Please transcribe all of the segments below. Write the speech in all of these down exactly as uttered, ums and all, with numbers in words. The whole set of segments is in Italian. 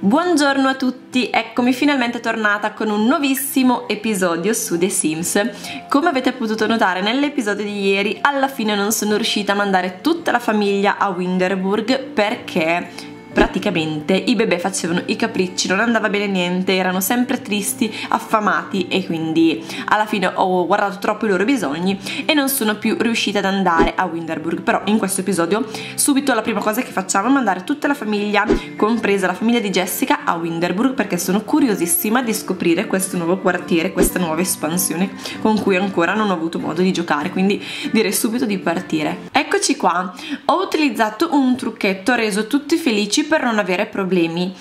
Buongiorno a tutti, eccomi finalmente tornata con un nuovissimo episodio su The Sims. Come avete potuto notare nell'episodio di ieri, alla fine non sono riuscita a mandare tutta la famiglia a Windenburg perché praticamente i bebè facevano i capricci, non andava bene niente, erano sempre tristi, affamati e quindi alla fine ho guardato troppo i loro bisogni e non sono più riuscita ad andare a Windenburg. Però in questo episodio subito la prima cosa che facciamo è mandare tutta la famiglia, compresa la famiglia di Jessica, a Windenburg perché sono curiosissima di scoprire questo nuovo quartiere, questa nuova espansione con cui ancora non ho avuto modo di giocare, quindi direi subito di partire. Eccoci qua, ho utilizzato un trucchetto, ho reso tutti felici per non avere problemi.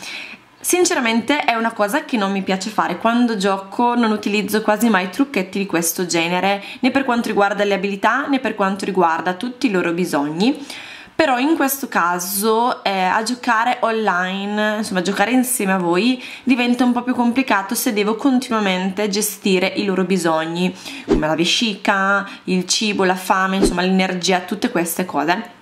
Sinceramente è una cosa che non mi piace fare, quando gioco non utilizzo quasi mai trucchetti di questo genere, né per quanto riguarda le abilità né per quanto riguarda tutti i loro bisogni. Però in questo caso eh, a giocare online, insomma a giocare insieme a voi, diventa un po' più complicato se devo continuamente gestire i loro bisogni, come la vescica, il cibo, la fame, insomma l'energia, tutte queste cose.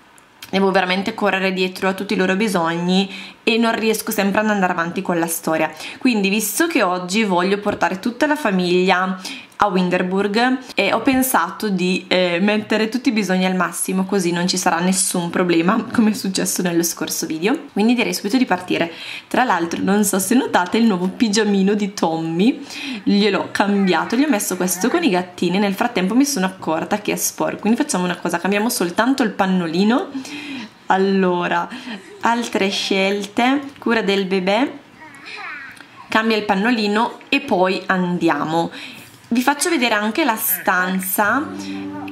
Devo veramente correre dietro a tutti i loro bisogni e non riesco sempre ad andare avanti con la storia. Quindi, visto che oggi voglio portare tutta la famiglia a Windenburg, e ho pensato di eh, mettere tutti i bisogni al massimo, così non ci sarà nessun problema come è successo nello scorso video. Quindi direi subito di partire. Tra l'altro non so se notate il nuovo pigiamino di Tommy, gliel'ho cambiato, gli ho messo questo con i gattini, nel frattempo mi sono accorta che è sporco, quindi facciamo una cosa, cambiamo soltanto il pannolino. Allora, altre scelte, cura del bebè, cambia il pannolino e poi andiamo. Vi faccio vedere anche la stanza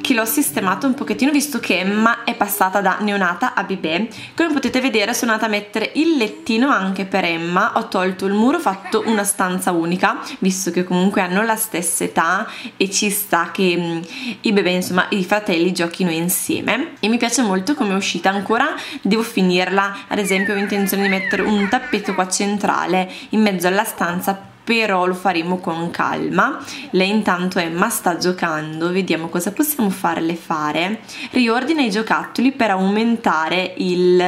che l'ho sistemata un pochettino, visto che Emma è passata da neonata a bebè. Come potete vedere sono andata a mettere il lettino anche per Emma, ho tolto il muro, ho fatto una stanza unica, visto che comunque hanno la stessa età e ci sta che mh, i bebè, insomma i fratelli, giochino insieme. E mi piace molto come è uscita, ancora devo finirla, ad esempio ho intenzione di mettere un tappeto qua centrale in mezzo alla stanza, però lo faremo con calma. Lei intanto, Emma, sta giocando, vediamo cosa possiamo farle fare. Riordina i giocattoli per aumentare il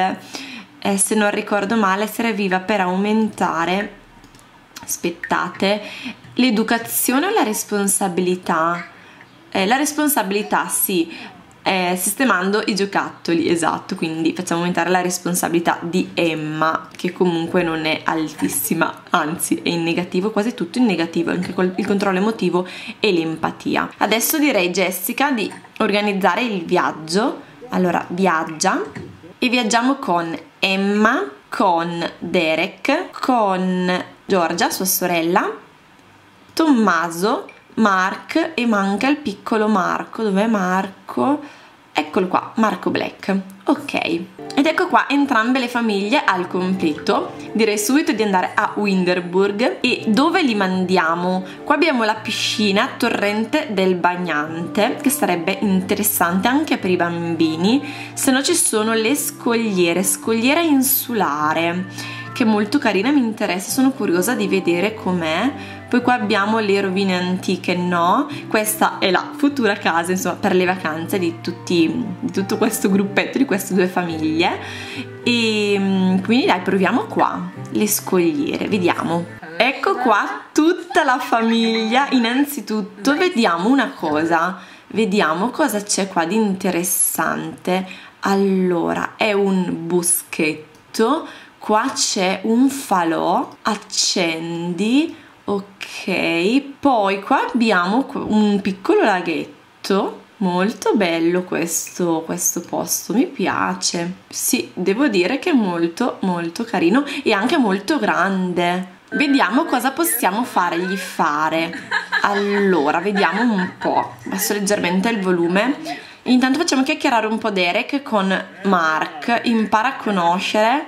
eh, se non ricordo male serviva per aumentare, aspettate, l'educazione o la responsabilità, eh, la responsabilità sì, eh, sistemando i giocattoli, esatto, quindi facciamo aumentare la responsabilità di Emma, che comunque non è altissima, anzi è in negativo, quasi tutto in negativo, anche il controllo emotivo e l'empatia. Adesso direi Jessica di organizzare il viaggio, allora viaggia, e viaggiamo con Emma, con Derek, con Giorgia, sua sorella, Tommaso, Mark e manca il piccolo Marco. Dov'è Marco? Eccolo qua, Marco Black. Ok, ed ecco qua entrambe le famiglie al completo. Direi subito di andare a Windenburg. E dove li mandiamo? Qua abbiamo la piscina torrente del bagnante, che sarebbe interessante anche per i bambini. Se no ci sono le scogliere, scogliera insulare, che è molto carina, mi interessa, sono curiosa di vedere com'è. Poi qua abbiamo le rovine antiche, no? Questa è la futura casa, insomma, per le vacanze di, tutti, di tutto questo gruppetto, di queste due famiglie. E quindi dai, proviamo qua, le scogliere, vediamo. Ecco qua tutta la famiglia. Innanzitutto vediamo una cosa, vediamo cosa c'è qua di interessante. Allora, è un boschetto. Qua c'è un falò, accendi, ok, poi qua abbiamo un piccolo laghetto, molto bello questo, questo posto, mi piace, sì, devo dire che è molto molto carino e anche molto grande. Vediamo cosa possiamo fargli fare, allora vediamo un po', basso leggermente il volume, intanto facciamo chiacchierare un po' Derek con Mark, impara a conoscere.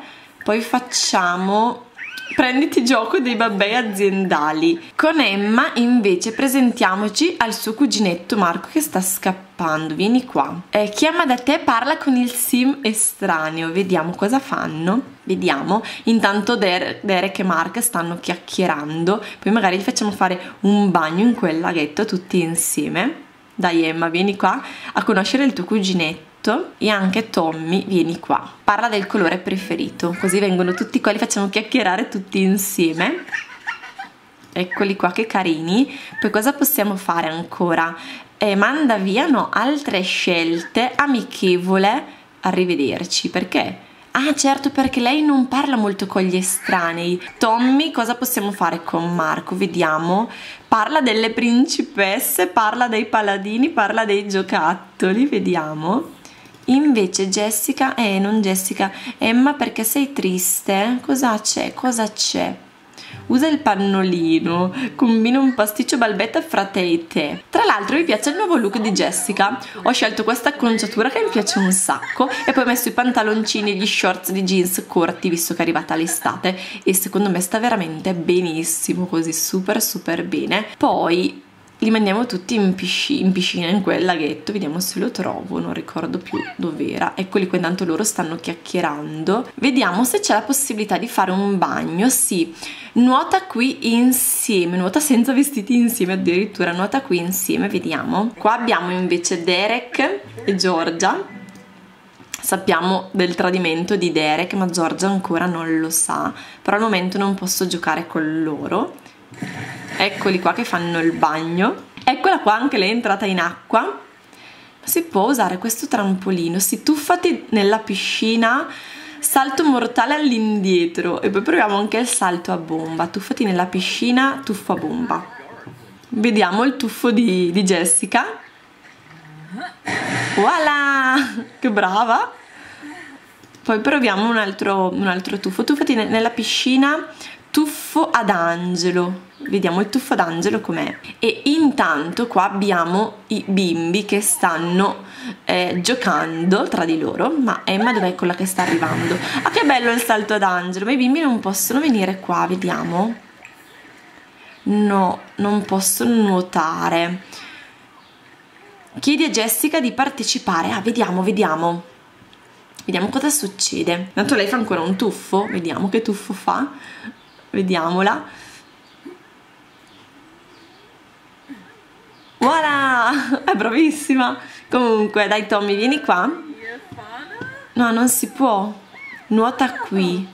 Poi facciamo, prenditi gioco dei babbei aziendali. Con Emma invece presentiamoci al suo cuginetto Marco che sta scappando, vieni qua. Eh, chiama da te, parla con il sim estraneo, vediamo cosa fanno, vediamo. Intanto Der- Derek e Mark stanno chiacchierando, poi magari gli facciamo fare un bagno in quel laghetto tutti insieme. Dai Emma, vieni qua a conoscere il tuo cuginetto. tutto. E anche Tommy, vieni qua, parla del colore preferito, così vengono tutti qua, li facciamo chiacchierare tutti insieme. Eccoli qua, che carini. Poi cosa possiamo fare ancora? Eh, manda via, no, altre scelte, amichevole, arrivederci, perché? Ah certo, perché lei non parla molto con gli estranei. Tommy, cosa possiamo fare con Marco? Vediamo, parla delle principesse, parla dei paladini, parla dei giocattoli, vediamo. Invece Jessica, eh non Jessica, Emma, perché sei triste? Cosa c'è? Cosa c'è? Usa il pannolino, combina un pasticcio balbetta fra te e te. Tra l'altro mi piace il nuovo look di Jessica, ho scelto questa acconciatura che mi piace un sacco e poi ho messo i pantaloncini e gli shorts di jeans corti visto che è arrivata l'estate e secondo me sta veramente benissimo così, super super bene. Poi li mandiamo tutti in piscina, in piscina, in quel laghetto, vediamo se lo trovo, non ricordo più dov'era. Eccoli qua, intanto loro stanno chiacchierando. Vediamo se c'è la possibilità di fare un bagno, sì. Nuota qui insieme, nuota senza vestiti insieme addirittura, nuota qui insieme, vediamo. Qua abbiamo invece Derek e Giorgia. Sappiamo del tradimento di Derek, ma Giorgia ancora non lo sa. Però al momento non posso giocare con loro. Eccoli qua che fanno il bagno. Eccola qua, anche lei è entrata in acqua. Ma si può usare questo trampolino? Si, tuffati nella piscina, salto mortale all'indietro. E poi proviamo anche il salto a bomba. Tuffati nella piscina, tuffo a bomba. Vediamo il tuffo di, di Jessica. Voilà! Che brava! Poi proviamo un altro, un altro tuffo. Tuffati nella piscina, tuffo ad angelo. Vediamo il tuffo d'angelo com'è. E intanto qua abbiamo i bimbi che stanno eh, giocando tra di loro. Ma Emma dov'è quella che sta arrivando? Ah, che bello il salto ad angelo. Ma i bimbi non possono venire qua, vediamo. No, non possono nuotare. Chiedi a Jessica di partecipare. Ah, vediamo, vediamo. Vediamo cosa succede. Tanto lei fa ancora un tuffo. Vediamo che tuffo fa. Vediamola. Voilà, è bravissima. Comunque, dai Tommy, vieni qua. No, non si può. Nuota qui.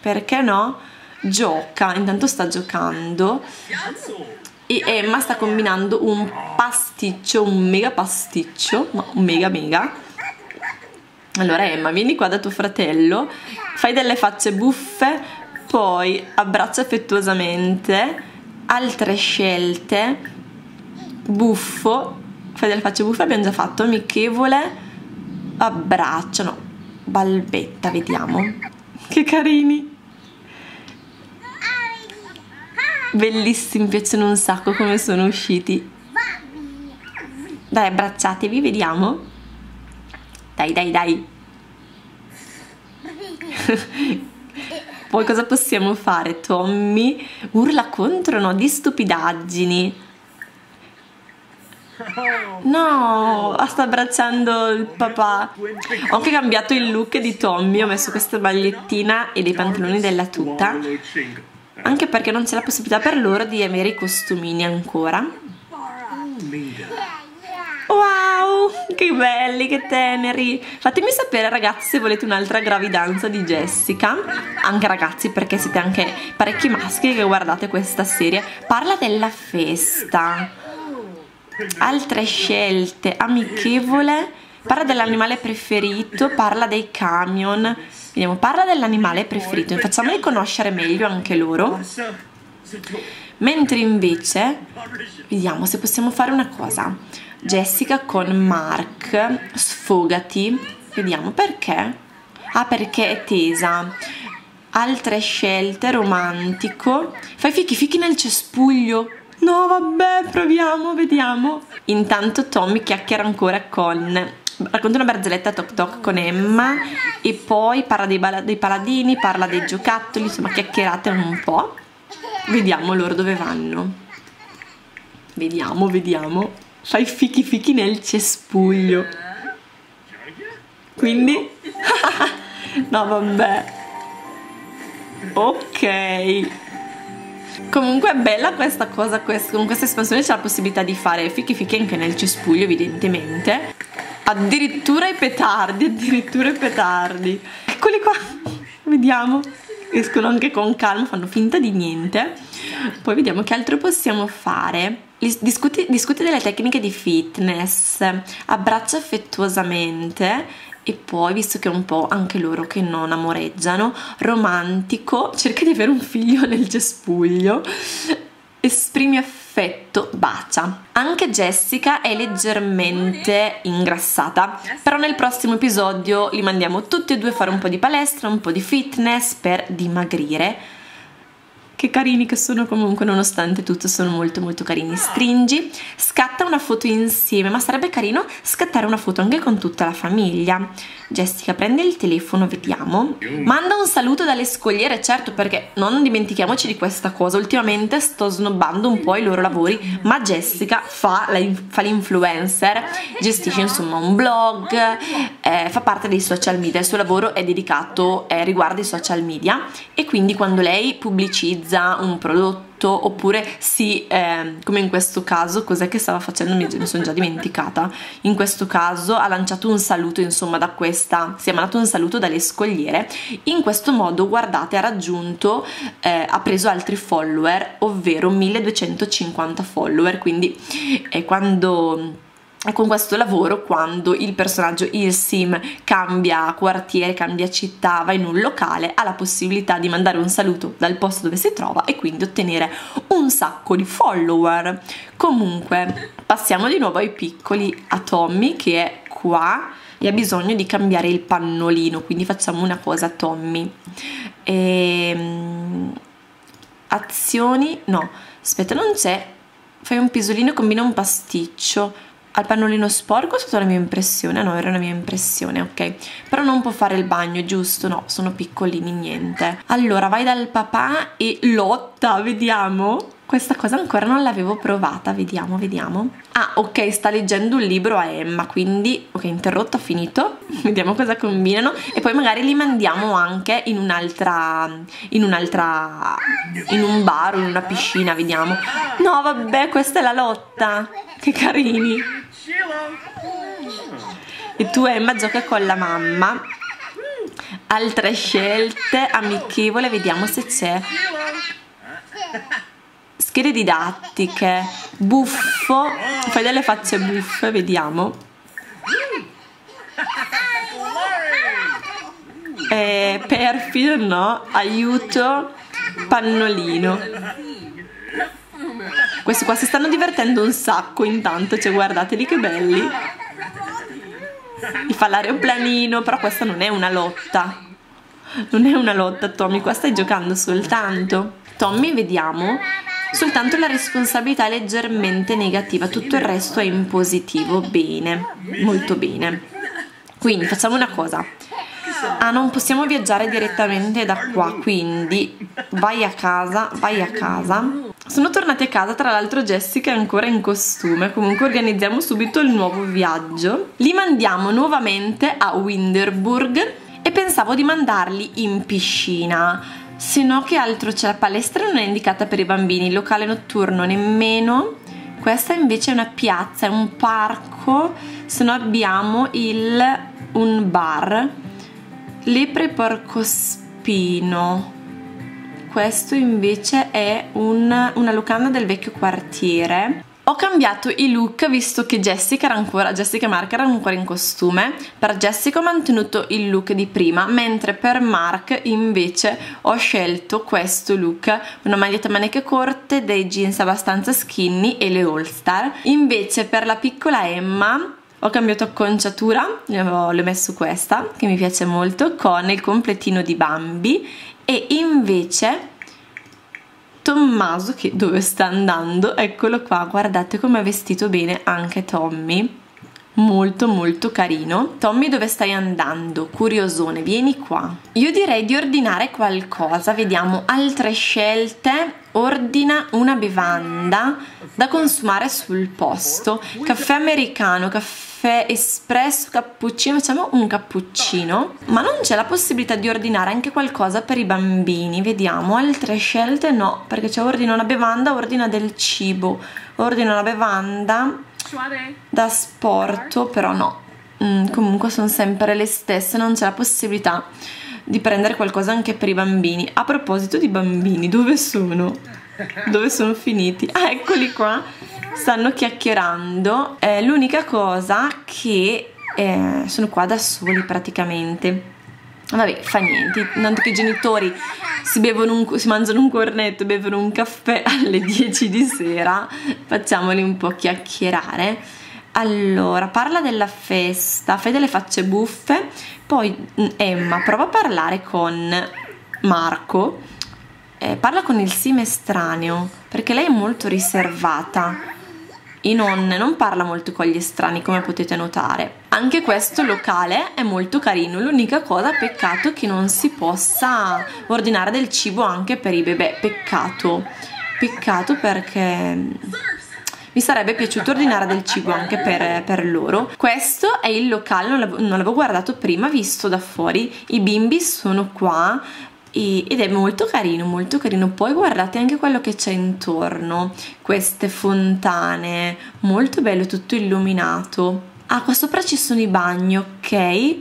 Perché no? Gioca, intanto sta giocando. E Emma sta combinando un pasticcio, un mega pasticcio, ma un mega mega. Allora Emma, vieni qua da tuo fratello, fai delle facce buffe, poi abbraccia affettuosamente, altre scelte. Buffo, fai delle facce buffe, abbiamo già fatto, amichevole, abbraccio, no, balbetta, vediamo, che carini, bellissimi, mi piacciono un sacco come sono usciti, dai abbracciatevi, vediamo, dai dai dai, poi cosa possiamo fare? Tommy urla contro, no, di stupidaggini. No, sta abbracciando il papà. Ho anche cambiato il look di Tommy, ho messo questa magliettina e dei pantaloni della tuta, anche perché non c'è la possibilità per loro di avere i costumini ancora. Wow, che belli, che teneri. Fatemi sapere ragazzi se volete un'altra gravidanza di Jessica, anche ragazzi perché siete anche parecchi maschi che guardate questa serie. Parla della festa. Altre scelte, amichevole, parla dell'animale preferito, parla dei camion, vediamo, parla dell'animale preferito, facciamoli conoscere meglio anche loro. Mentre invece, vediamo se possiamo fare una cosa, Jessica con Mark, sfogati, vediamo perché, ah perché è tesa. Altre scelte, romantico, fai fichi fichi nel cespuglio. No vabbè, proviamo, vediamo. Intanto Tommy chiacchiera ancora con, racconta una barzelletta toc toc con Emma e poi parla dei, dei paladini, parla dei giocattoli, insomma chiacchierate un po'. Vediamo loro dove vanno. Vediamo, vediamo. Fai fichi fichi nel cespuglio. Quindi? No vabbè. Ok. Comunque è bella questa cosa, quest- con questa espansione c'è la possibilità di fare fichi fichi anche nel cespuglio evidentemente. Addirittura i petardi, addirittura i petardi. Eccoli qua, vediamo. Escono anche con calma, fanno finta di niente. Poi vediamo che altro possiamo fare. Discuti, discuti delle tecniche di fitness, abbraccia affettuosamente e poi, visto che è un po' anche loro che non amoreggiano, romantico, cerca di avere un figlio nel cespuglio, esprimi affetto, bacia. Anche Jessica è leggermente ingrassata, però nel prossimo episodio li mandiamo tutti e due a fare un po' di palestra, un po' di fitness per dimagrire. Che carini che sono comunque, nonostante tutto, sono molto molto carini. Stringi, scatta una foto insieme, ma sarebbe carino scattare una foto anche con tutta la famiglia. Jessica prende il telefono, vediamo. Manda un saluto dalle scogliere, certo, perché non dimentichiamoci di questa cosa. Ultimamente sto snobbando un po' i loro lavori, ma Jessica fa l'influencer, gestisce insomma un blog, eh, fa parte dei social media, il suo lavoro è dedicato, eh, riguarda i social media, e quindi quando lei pubblicizza un prodotto oppure si, eh, come in questo caso, cos'è che stava facendo? Mi sono già dimenticata. In questo caso ha lanciato un saluto, insomma, da questa, si è mandato un saluto dalle scogliere. In questo modo, guardate, ha raggiunto, eh, ha preso altri follower, ovvero milleduecentocinquanta follower, quindi è quando... E con questo lavoro, quando il personaggio, il sim, cambia quartiere, cambia città, va in un locale, ha la possibilità di mandare un saluto dal posto dove si trova e quindi ottenere un sacco di follower. Comunque, passiamo di nuovo ai piccoli, a Tommy che è qua e ha bisogno di cambiare il pannolino, quindi facciamo una cosa a Tommy. Ehm, azioni, no, aspetta, non c'è, fai un pisolino e combina un pasticcio. Al pannolino sporco è stata la mia impressione, no, era una mia impressione, ok. Però non può fare il bagno, giusto? No, sono piccolini, niente. Allora, vai dal papà e lotta, vediamo. Questa cosa ancora non l'avevo provata, vediamo, vediamo. Ah, ok, sta leggendo un libro a Emma, quindi, ok, interrotto, ho finito. Vediamo cosa combinano e poi magari li mandiamo anche in un'altra, in un'altra, in un bar o in una piscina, vediamo. No, vabbè, questa è la lotta, che carini. E tu, Emma, gioca con la mamma. Altre scelte, amichevole, vediamo se c'è. Schede didattiche, buffo, fai delle facce buffe, vediamo. Eh, perfido, no, aiuto, pannolino. Questi qua si stanno divertendo un sacco intanto, cioè guardateli che belli. Mi fa l'aeroplanino, però questa non è una lotta. Non è una lotta, Tommy, qua stai giocando soltanto. Tommy, vediamo, soltanto la responsabilità è leggermente negativa, tutto il resto è in positivo, bene, molto bene. Quindi facciamo una cosa. Ah, non possiamo viaggiare direttamente da qua, quindi vai a casa, vai a casa. Sono tornati a casa, tra l'altro Jessica è ancora in costume, comunque organizziamo subito il nuovo viaggio. Li mandiamo nuovamente a Windenburg e pensavo di mandarli in piscina, se no che altro c'è? La palestra non è indicata per i bambini, il locale notturno nemmeno, questa invece è una piazza, è un parco, se no abbiamo il, un bar, lepre porcospino. Questo invece è un, una locanda del vecchio quartiere. Ho cambiato i look visto che Jessica era ancora, Jessica e Mark erano ancora in costume. Per Jessica ho mantenuto il look di prima, mentre per Mark invece ho scelto questo look, una maglietta a maniche corte, dei jeans abbastanza skinny e le all star. Invece per la piccola Emma ho cambiato acconciatura, l'ho messo questa che mi piace molto, con il completino di Bambi. E invece Tommaso, che dove sta andando? Eccolo qua, guardate come è vestito bene anche Tommy, molto molto carino. Tommy, dove stai andando? Curiosone, vieni qua. Io direi di ordinare qualcosa, vediamo altre scelte. Ordina una bevanda da consumare sul posto, caffè americano, caffè espresso, cappuccino, facciamo un cappuccino. Ma non c'è la possibilità di ordinare anche qualcosa per i bambini, vediamo, altre scelte no, perché c'è ordina una bevanda, ordina del cibo, ordina una bevanda da sport, però no, mm, comunque sono sempre le stesse, non c'è la possibilità di prendere qualcosa anche per i bambini. A proposito di bambini, dove sono? Dove sono finiti? Ah, eccoli qua, stanno chiacchierando. Eh, l'unica cosa che eh, sono qua da soli praticamente. Vabbè, fa niente, tanto che i genitori si, bevono un, si mangiano un cornetto, bevono un caffè alle dieci di sera, facciamoli un po' chiacchierare. Allora, parla della festa, fai delle facce buffe, poi Emma prova a parlare con Marco, eh, parla con il sim estraneo, perché lei è molto riservata. I nonne non parla molto con gli estranei, come potete notare. Anche questo locale è molto carino, l'unica cosa, peccato che non si possa ordinare del cibo anche per i bebè, peccato, peccato perché mi sarebbe piaciuto ordinare del cibo anche per, per loro. Questo è il locale, non l'avevo guardato prima, visto da fuori, i bimbi sono qua. Ed è molto carino, molto carino. Poi guardate anche quello che c'è intorno, queste fontane, molto bello, tutto illuminato. Ah, qua sopra ci sono i bagni, ok?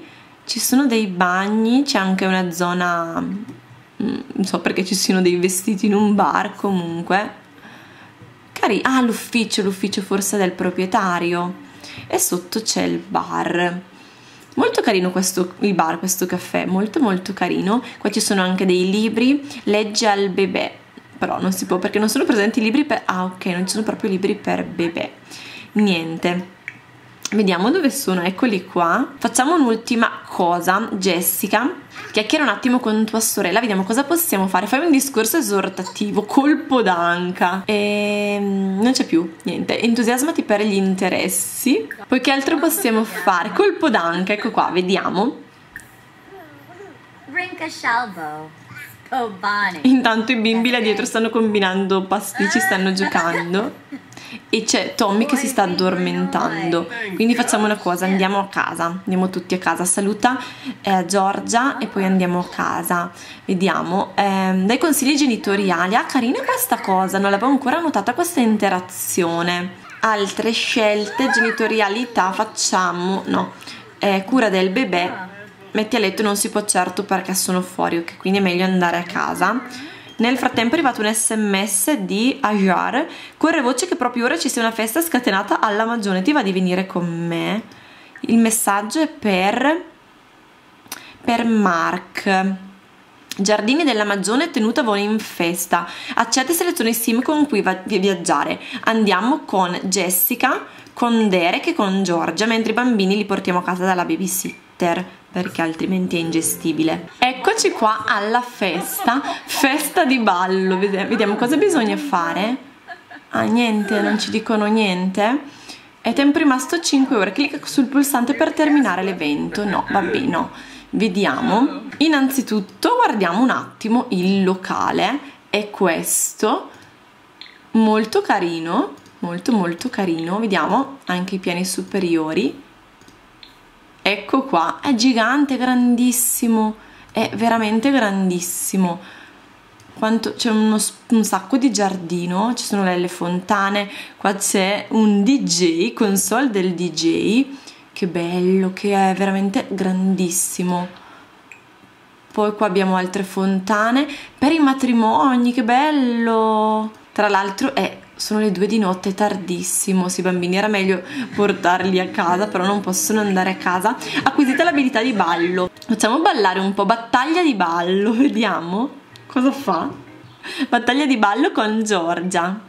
Ci sono dei bagni, c'è anche una zona, non so perché ci siano dei vestiti in un bar, comunque. Cari, ah, l'ufficio, l'ufficio forse del proprietario. E sotto c'è il bar. Molto carino questo, il bar, questo caffè, molto molto carino. Qua ci sono anche dei libri, legge al bebè, però non si può perché non sono presenti i libri per... Ah, ok, non ci sono proprio libri per bebè. Niente. Vediamo dove sono, eccoli qua. Facciamo un'ultima cosa, Jessica. Chiacchiera un attimo con tua sorella, vediamo cosa possiamo fare. Fammi un discorso esortativo, colpo d'anca. E non c'è più niente. Entusiasmati per gli interessi. Poi che altro possiamo fare? Colpo d'anca, ecco qua, vediamo. Intanto i bimbi là dietro stanno combinando pasticci, stanno giocando. E c'è Tommy che si sta addormentando. Quindi facciamo una cosa, andiamo a casa, andiamo tutti a casa. Saluta eh, Giorgia e poi andiamo a casa. Vediamo eh, dai consigli genitoriali. Ah, carina questa cosa, non l'avevo ancora notata questa interazione. Altre scelte, genitorialità, facciamo no, eh, cura del bebè, metti a letto, non si può certo perché sono fuori, ok, quindi è meglio andare a casa. Nel frattempo è arrivato un sms di Ajar. Corre voce che proprio ora ci sia una festa scatenata alla Magione, ti va di venire con me? Il messaggio è per, per Mark. Giardini della Magione tenuta voi in festa. Accetta e seleziona i sim con cui va viaggiare. Andiamo con Jessica, con Derek e con Giorgia, mentre i bambini li portiamo a casa dalla babysitter, perché altrimenti è ingestibile. Eccoci qua alla festa, festa di ballo, vediamo cosa bisogna fare. Ah, niente, non ci dicono niente. È tempo rimasto cinque ore, clicca sul pulsante per terminare l'evento. No, vabbè, no. Vediamo. Innanzitutto guardiamo un attimo il locale, è questo, molto carino, molto molto carino. Vediamo anche i piani superiori. Ecco qua, è gigante, grandissimo, è veramente grandissimo. C'è un sacco di giardino, ci sono le fontane, qua c'è un D J, console del D J, che bello, che è veramente grandissimo. Poi qua abbiamo altre fontane, per i matrimoni, che bello! Tra l'altro è... sono le due di notte, è tardissimo. Sì, bambini, era meglio portarli a casa, però non possono andare a casa. Acquisite l'abilità di ballo. Facciamo ballare un po', battaglia di ballo, vediamo cosa fa. Battaglia di ballo con Giorgia.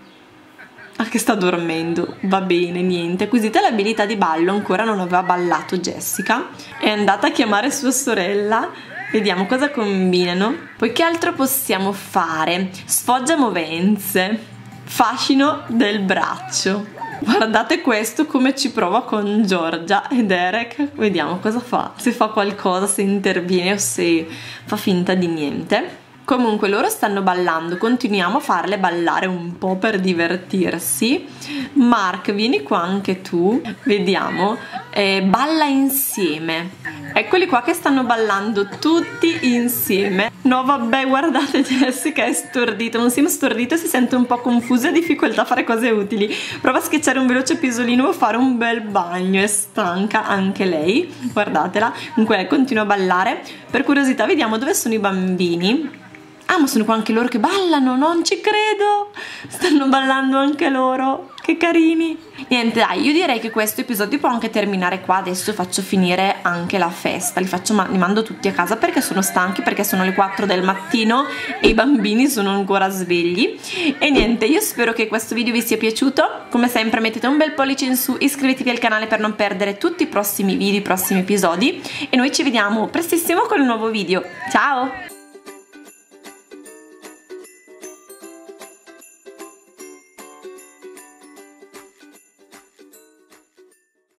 Ah, che sta dormendo, va bene, niente. Acquisite l'abilità di ballo, ancora non aveva ballato Jessica. È andata a chiamare sua sorella. Vediamo cosa combinano. Poi che altro possiamo fare? Sfoggia movenze. Fascino del braccio. Guardate questo come ci prova con Giorgia e Derek. Vediamo cosa fa, se fa qualcosa, se interviene o se fa finta di niente. Comunque loro stanno ballando, continuiamo a farle ballare un po' per divertirsi. Mark, vieni qua anche tu. Vediamo. eh, balla insieme. Eccoli qua che stanno ballando tutti insieme. No vabbè, guardate, Jessica è stordita, un sim stordito, si sente un po' confusa e ha difficoltà a fare cose utili. Prova a schiacciare un veloce pisolino o fare un bel bagno, è stanca anche lei, guardatela. Comunque lei continua a ballare. Per curiosità vediamo dove sono i bambini. Ah, ma sono qua anche loro che ballano, non ci credo, stanno ballando anche loro, che carini. Niente dai, io direi che questo episodio può anche terminare qua, adesso faccio finire anche la festa, li, faccio ma li mando tutti a casa perché sono stanchi, perché sono le quattro del mattino e i bambini sono ancora svegli. E niente, io spero che questo video vi sia piaciuto, come sempre mettete un bel pollice in su, iscrivetevi al canale per non perdere tutti i prossimi video, i prossimi episodi, e noi ci vediamo prestissimo con un nuovo video, ciao!